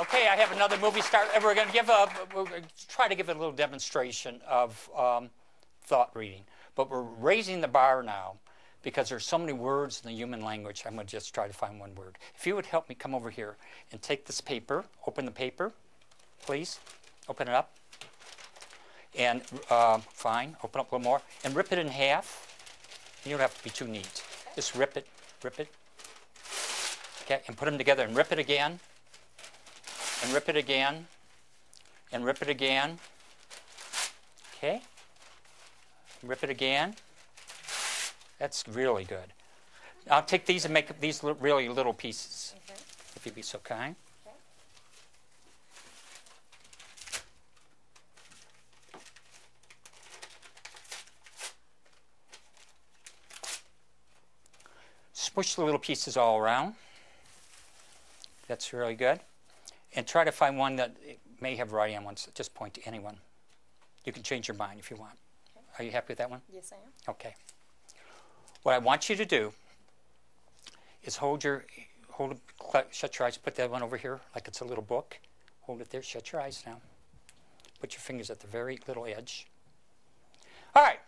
Okay, I have another movie star. We're going to try to give a little demonstration of thought reading. But we're raising the bar now because there's so many words in the human language. I'm going to just try to find one word. If you would help me come over here and take this paper, open the paper, please. Open it up. And, fine, open up a little more. And rip it in half. You don't have to be too neat. Just rip it. Okay, and put them together and rip it again. And rip it again, and rip it again, okay? Rip it again. That's really good. I'll take these and make these really little pieces, if you'd be so kind. Okay. Squish the little pieces all around. That's really good. And try to find one that may have right on one. So just point to anyone. You can change your mind if you want. Okay. Are you happy with that one? Yes, I am. Okay. What I want you to do is shut your eyes. Put that one over here like it's a little book. Hold it there. Shut your eyes now. Put your fingers at the very little edge. All right.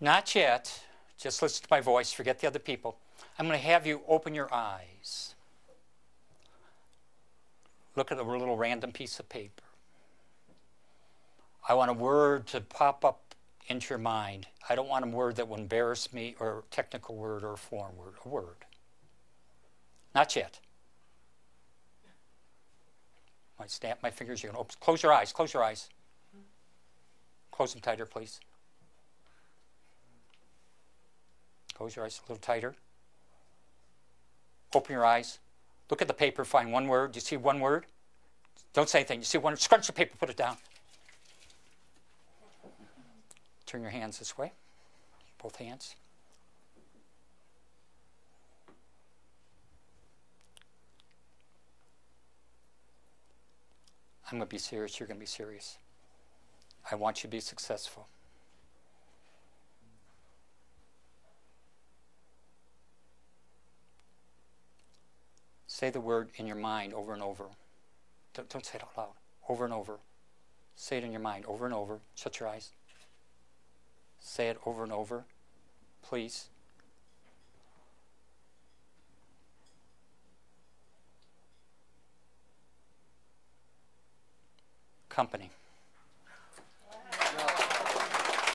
Not yet. Just listen to my voice. Forget the other people. I'm going to have you open your eyes. Look at a little random piece of paper. I want a word to pop up into your mind. I don't want a word that will embarrass me, or a technical word, or a foreign word. A word. Not yet. I snap my fingers. You're going to close your eyes. Close your eyes. Close them tighter, please. Close your eyes a little tighter. Open your eyes. Look at the paper. Find one word. You see one word? Don't say anything. You see one word? Scrunch the paper. Put it down. Turn your hands this way. Both hands. I'm going to be serious. You're going to be serious. I want you to be successful. Say the word in your mind over and over. Don't say it out loud. Over and over. Say it in your mind over and over. Shut your eyes. Say it over and over. Please. Company.